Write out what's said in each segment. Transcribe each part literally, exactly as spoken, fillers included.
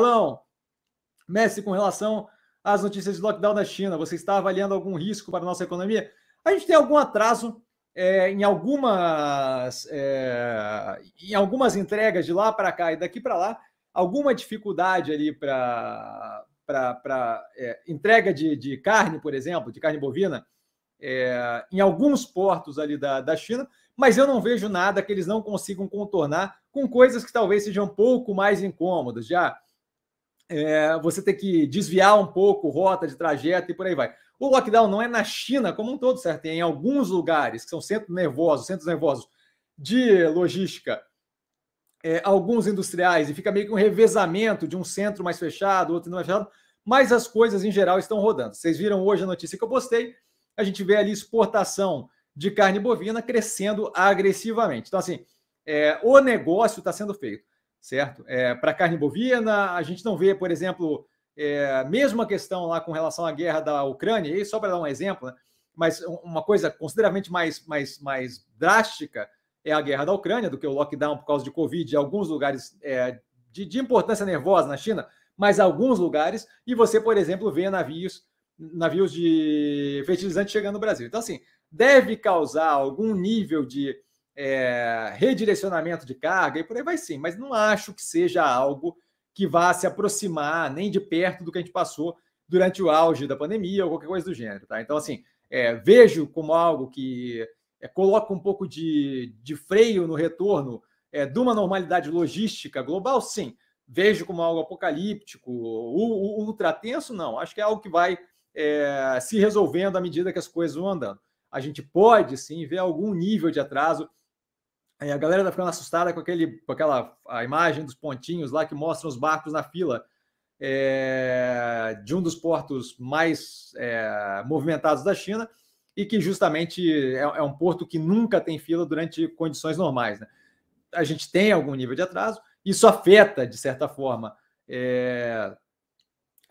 Carlão, Messi, com relação às notícias de lockdown na China, você está avaliando algum risco para a nossa economia? A gente tem algum atraso é, em, algumas, é, em algumas entregas de lá para cá e daqui para lá, alguma dificuldade ali para é, entrega de, de carne, por exemplo, de carne bovina, é, em alguns portos ali da, da China, mas eu não vejo nada que eles não consigam contornar com coisas que talvez sejam um pouco mais incômodas. Já é, você ter que desviar um pouco rota de trajeto e por aí vai. O lockdown não é na China como um todo, certo? Tem em alguns lugares que são centros nervosos, centros nervosos de logística, é, alguns industriais, e fica meio que um revezamento de um centro mais fechado, outro mais fechado, mas as coisas em geral estão rodando. Vocês viram hoje a notícia que eu postei, a gente vê ali exportação de carne bovina crescendo agressivamente. Então, assim, é, o negócio está sendo feito, certo? É, para carne bovina, a gente não vê, por exemplo, é, mesmo a questão lá com relação à guerra da Ucrânia, e só para dar um exemplo, né, mas uma coisa consideravelmente mais, mais, mais drástica é a guerra da Ucrânia do que o lockdown por causa de Covid em alguns lugares é, de, de importância nervosa na China, mas alguns lugares, e você, por exemplo, vê navios navios de fertilizante chegando no Brasil. Então, assim, deve causar algum nível de é, redirecionamento de carga e por aí vai sim, mas não acho que seja algo que vá se aproximar nem de perto do que a gente passou durante o auge da pandemia ou qualquer coisa do gênero, tá? Então, assim, é, vejo como algo que é, coloca um pouco de, de freio no retorno é, de uma normalidade logística global, sim. Vejo como algo apocalíptico, ultra tenso, não. Acho que é algo que vai É, se resolvendo à medida que as coisas vão andando. A gente pode, sim, ver algum nível de atraso. É, a galera tá ficando assustada com, aquele, com aquela a imagem dos pontinhos lá que mostram os barcos na fila é, de um dos portos mais é, movimentados da China e que justamente é, é um porto que nunca tem fila durante condições normais, né? A gente tem algum nível de atraso. Isso afeta, de certa forma, é,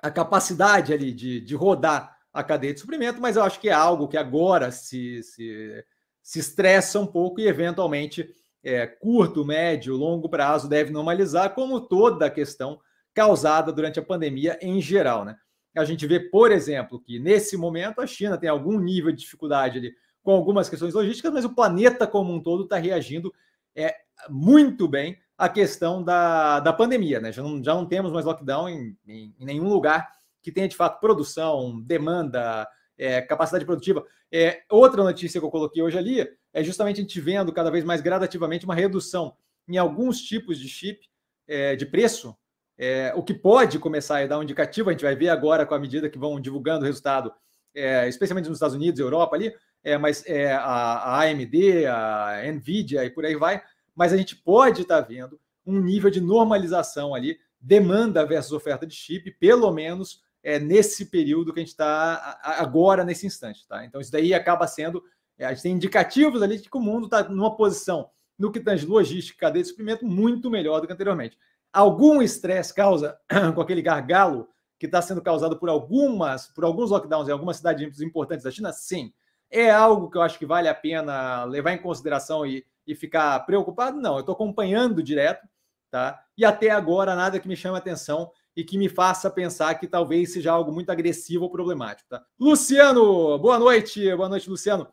a capacidade ali de, de rodar a cadeia de suprimento, mas eu acho que é algo que agora se, se, se estressa um pouco e eventualmente é, curto, médio, longo prazo deve normalizar, como toda a questão causada durante a pandemia em geral, né? A gente vê, por exemplo, que nesse momento a China tem algum nível de dificuldade ali com algumas questões logísticas, mas o planeta como um todo está reagindo é, muito bem a questão da, da pandemia, né? Já não, já não temos mais lockdown em, em, em nenhum lugar que tenha, de fato, produção, demanda, é, capacidade produtiva. É, outra notícia que eu coloquei hoje ali é justamente a gente vendo cada vez mais gradativamente uma redução em alguns tipos de chip, é, de preço, é, o que pode começar a dar um indicativo, a gente vai ver agora com a medida que vão divulgando o resultado, é, especialmente nos Estados Unidos, Europa ali, é, mas é, a, a A M D, a Nvidia e por aí vai, mas a gente pode estar vendo um nível de normalização ali, demanda versus oferta de chip, pelo menos é, nesse período que a gente está agora, nesse instante, tá? Então, isso daí acaba sendo... É, a gente tem indicativos ali de que o mundo está numa posição, no que tange logística, cadeia de suprimento, muito melhor do que anteriormente. Algum estresse causa com aquele gargalo que está sendo causado por, algumas, por alguns lockdowns em algumas cidades importantes da China? Sim. É algo que eu acho que vale a pena levar em consideração e e ficar preocupado? Não, eu estou acompanhando direto, tá? E até agora nada que me chame a atenção e que me faça pensar que talvez seja algo muito agressivo ou problemático, tá? Luciano, boa noite, boa noite, Luciano.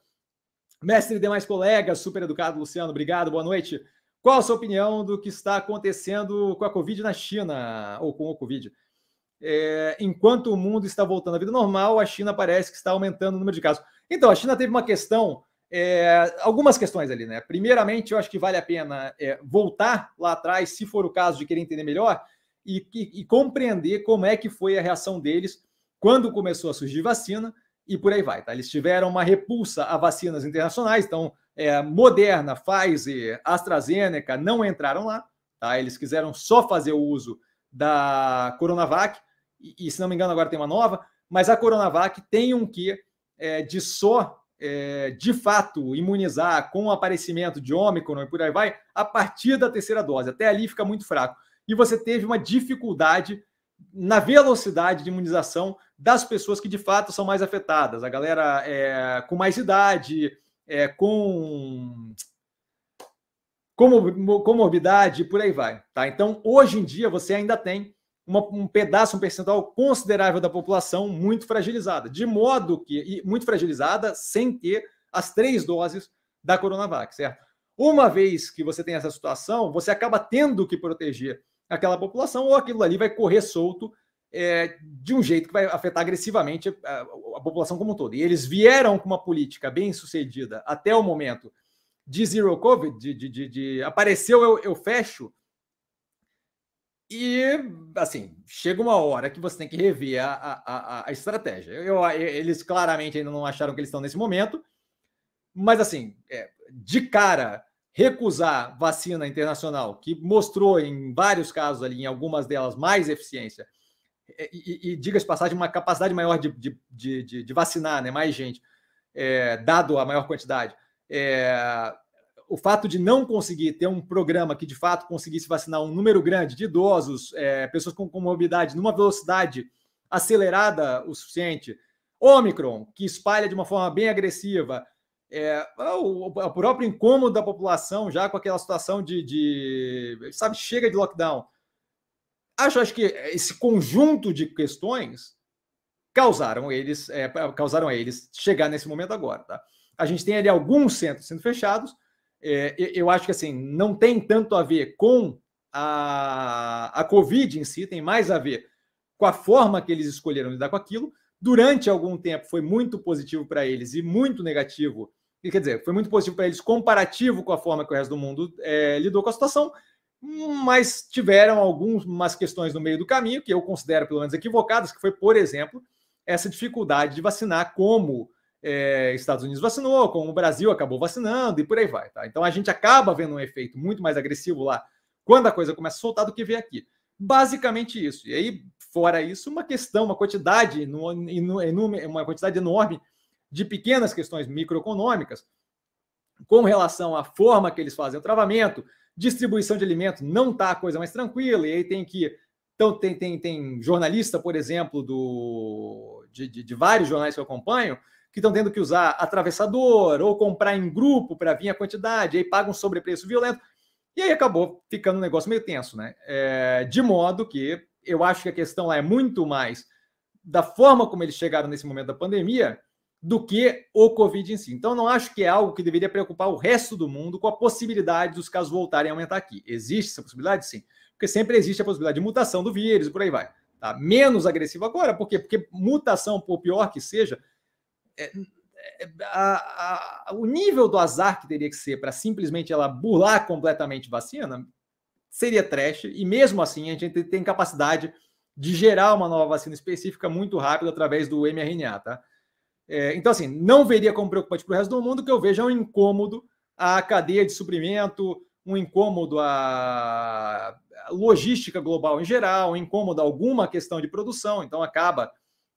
Mestre e demais colegas, super educado, Luciano, obrigado, boa noite. Qual a sua opinião do que está acontecendo com a Covid na China, ou com o Covid? É, enquanto o mundo está voltando à vida normal, a China parece que está aumentando o número de casos. Então, a China teve uma questão... É, algumas questões ali, né? Primeiramente, eu acho que vale a pena é, voltar lá atrás, se for o caso de querer entender melhor, e, e, e compreender como é que foi a reação deles quando começou a surgir vacina e por aí vai, tá? Eles tiveram uma repulsa a vacinas internacionais, então é, Moderna, Pfizer, AstraZeneca não entraram lá, tá? Eles quiseram só fazer o uso da Coronavac, e, e se não me engano agora tem uma nova, mas a Coronavac tem um quê é, de só... É, de fato, imunizar com o aparecimento de Ômicron e por aí vai, a partir da terceira dose. Até ali fica muito fraco. E você teve uma dificuldade na velocidade de imunização das pessoas que, de fato, são mais afetadas. A galera é, com mais idade, é, com comorbidade e por aí vai, tá? Então, hoje em dia, você ainda tem uma, um pedaço, um percentual considerável da população muito fragilizada, de modo que, e muito fragilizada sem ter as três doses da Coronavac, certo? Uma vez que você tem essa situação, você acaba tendo que proteger aquela população, ou aquilo ali vai correr solto é, de um jeito que vai afetar agressivamente a, a população como um todo. E eles vieram com uma política bem sucedida até o momento de zero COVID, de, de, de, de apareceu, eu, eu fecho, e, assim, chega uma hora que você tem que rever a, a, a, a estratégia. Eu, eles claramente ainda não acharam que eles estão nesse momento, mas, assim, é, de cara, recusar vacina internacional, que mostrou em vários casos ali, em algumas delas, mais eficiência, e, e, e diga-se de passagem, uma capacidade maior de, de, de, de, de vacinar, né, mais gente, é, dado a maior quantidade. É, o fato de não conseguir ter um programa que, de fato, conseguisse vacinar um número grande de idosos, é, pessoas com comorbidade, numa velocidade acelerada o suficiente, Ômicron, que espalha de uma forma bem agressiva, é, o, o próprio incômodo da população já com aquela situação de, de sabe, chega de lockdown. Acho, acho que esse conjunto de questões causaram eles, é, causaram eles chegar nesse momento agora, tá? A gente tem ali alguns centros sendo fechados. É, eu acho que assim não tem tanto a ver com a, a Covid em si, tem mais a ver com a forma que eles escolheram lidar com aquilo. Durante algum tempo foi muito positivo para eles e muito negativo. Quer dizer, foi muito positivo para eles comparativo com a forma que o resto do mundo é, lidou com a situação, mas tiveram algumas questões no meio do caminho que eu considero, pelo menos, equivocadas, que foi, por exemplo, essa dificuldade de vacinar como... É, Estados Unidos vacinou, como o Brasil acabou vacinando e por aí vai, tá? Então a gente acaba vendo um efeito muito mais agressivo lá quando a coisa começa a soltar do que vem aqui. Basicamente isso. E aí, fora isso, uma questão, uma quantidade, uma quantidade enorme de pequenas questões microeconômicas com relação à forma que eles fazem o travamento, distribuição de alimentos, não tá a coisa mais tranquila, e aí tem que... Então tem, tem, tem jornalista, por exemplo, do, de, de, de vários jornais que eu acompanho, que estão tendo que usar atravessador ou comprar em grupo para vir a quantidade, aí pagam um sobrepreço violento, e aí acabou ficando um negócio meio tenso, né? É, de modo que eu acho que a questão lá é muito mais da forma como eles chegaram nesse momento da pandemia do que o Covid em si. Então, não acho que é algo que deveria preocupar o resto do mundo com a possibilidade dos casos voltarem a aumentar aqui. Existe essa possibilidade? Sim. Porque sempre existe a possibilidade de mutação do vírus e por aí vai. Tá? Menos agressivo agora, por quê? Porque mutação, por pior que seja... É, é, a, a, o nível do azar que teria que ser para simplesmente ela burlar completamente vacina seria trash, e mesmo assim a gente tem capacidade de gerar uma nova vacina específica muito rápido através do mRNA, tá? É, então assim, não veria como preocupante para o resto do mundo. Que eu vejo é um incômodo à cadeia de suprimento, um incômodo à logística global em geral, um incômodo a alguma questão de produção, então acaba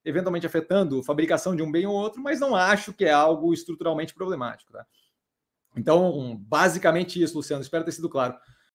eventualmente afetando a fabricação de um bem ou outro, mas não acho que é algo estruturalmente problemático, tá? Então, basicamente isso, Luciano. Espero ter sido claro.